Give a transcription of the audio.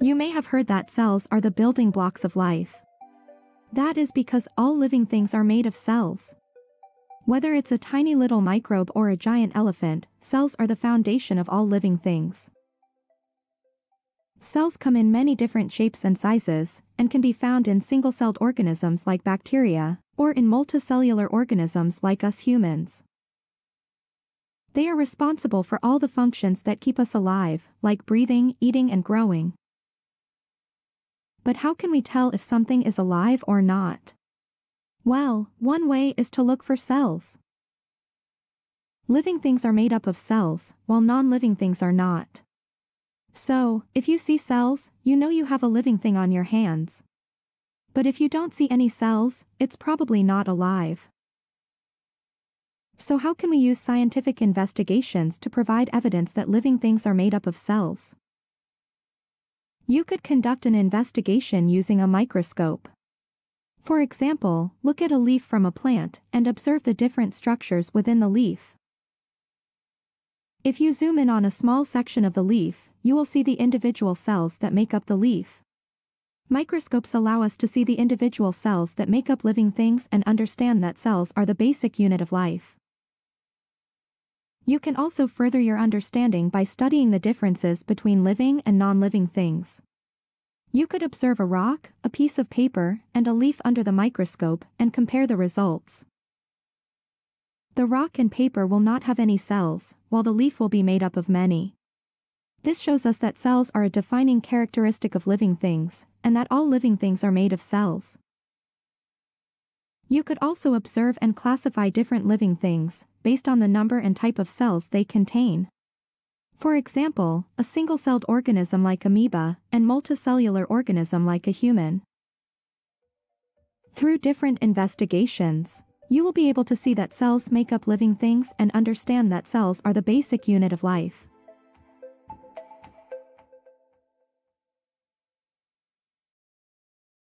You may have heard that cells are the building blocks of life. That is because all living things are made of cells. Whether it's a tiny little microbe or a giant elephant, cells are the foundation of all living things. Cells come in many different shapes and sizes, and can be found in single-celled organisms like bacteria, or in multicellular organisms like us humans. They are responsible for all the functions that keep us alive, like breathing, eating, and growing. But how can we tell if something is alive or not? Well, one way is to look for cells. Living things are made up of cells, while non-living things are not. So, if you see cells, you know you have a living thing on your hands. But if you don't see any cells, it's probably not alive. So how can we use scientific investigations to provide evidence that living things are made up of cells? You could conduct an investigation using a microscope. For example, look at a leaf from a plant and observe the different structures within the leaf. If you zoom in on a small section of the leaf, you will see the individual cells that make up the leaf. Microscopes allow us to see the individual cells that make up living things and understand that cells are the basic unit of life. You can also further your understanding by studying the differences between living and non-living things. You could observe a rock, a piece of paper, and a leaf under the microscope and compare the results. The rock and paper will not have any cells, while the leaf will be made up of many. This shows us that cells are a defining characteristic of living things, and that all living things are made of cells. You could also observe and classify different living things, based on the number and type of cells they contain. For example, a single-celled organism like amoeba, and multicellular organism like a human. Through different investigations, you will be able to see that cells make up living things and understand that cells are the basic unit of life.